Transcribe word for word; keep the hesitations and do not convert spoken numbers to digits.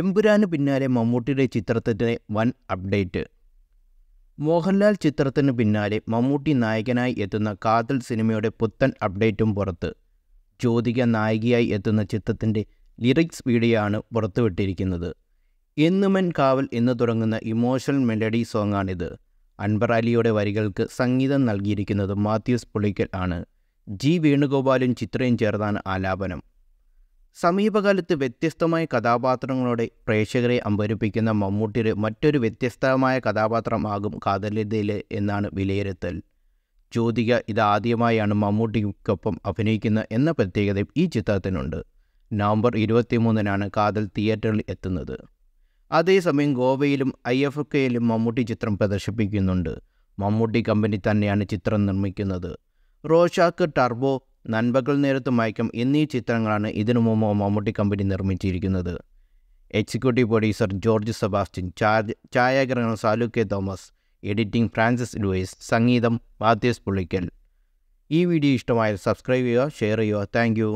എമ്പുരാന് പിന്നാലെ മമ്മൂട്ടിയുടെ ചിത്രത്തിൻ്റെ വൻ അപ്ഡേറ്റ്. മോഹൻലാൽ ചിത്രത്തിന് പിന്നാലെ മമ്മൂട്ടി നായകനായി എത്തുന്ന കാതൽ സിനിമയുടെ പുത്തൻ അപ്ഡേറ്റും പുറത്ത്. ജ്യോതിക നായികയായി എത്തുന്ന ചിത്രത്തിൻ്റെ ലിറിക്സ് വീഡിയോയാണ് പുറത്തുവിട്ടിരിക്കുന്നത്. എന്നുമെൻ കാവൽ എന്ന് തുടങ്ങുന്ന ഇമോഷണൽ മെലഡി സോങ്ങാണിത്. അൻവർ അലിയുടെ വരികൾക്ക് സംഗീതം നൽകിയിരിക്കുന്നത് മാത്യൂസ് പുളിക്കൽ ആണ്. ജി വേണുഗോപാലും ചിത്രയും ചേർന്നാണ് ആലാപനം. സമീപകാലത്ത് വ്യത്യസ്തമായ കഥാപാത്രങ്ങളോടെ പ്രേക്ഷകരെ അമ്പരിപ്പിക്കുന്ന മമ്മൂട്ടിയുടെ മറ്റൊരു വ്യത്യസ്തമായ കഥാപാത്രമാകും കാതലിലെ എന്നാണ് വിലയിരുത്തൽ. ജ്യോതിക ഇതാദ്യമായാണ് മമ്മൂട്ടിക്കൊപ്പം അഭിനയിക്കുന്ന എന്ന പ്രത്യേകതയും ഈ ചിത്രത്തിനുണ്ട്. നവംബർ ഇരുപത്തിമൂന്നിനാണ് കാതൽ തിയേറ്ററിൽ എത്തുന്നത്. അതേസമയം ഗോവയിലും ഐ എഫ് കെയിലും മമ്മൂട്ടി ചിത്രം പ്രദർശിപ്പിക്കുന്നുണ്ട്. മമ്മൂട്ടി കമ്പനി തന്നെയാണ് ചിത്രം നിർമ്മിക്കുന്നത്. റോഷാക്ക്, ടർബോ, നൻപകൽ നേരത്ത് മയക്കം എന്നീ ചിത്രങ്ങളാണ് ഇതിനു മുമ്പ് മമ്മൂട്ടി കമ്പനി നിർമ്മിച്ചിരിക്കുന്നത്. എക്സിക്യൂട്ടീവ് പ്രൊഡ്യൂസർ ജോർജ് സെബാസ്റ്റ്യൻ, ഛായാഗ്രഹണം Salu K Thomas, editing Francis Luis, സംഗീതം മാത്യൂസ് പുളിക്കൽ. ഈ വീഡിയോ ഇഷ്ടമായാൽ സബ്സ്ക്രൈബ് ചെയ്യുക, ഷെയർ ചെയ്യുക. Thank U.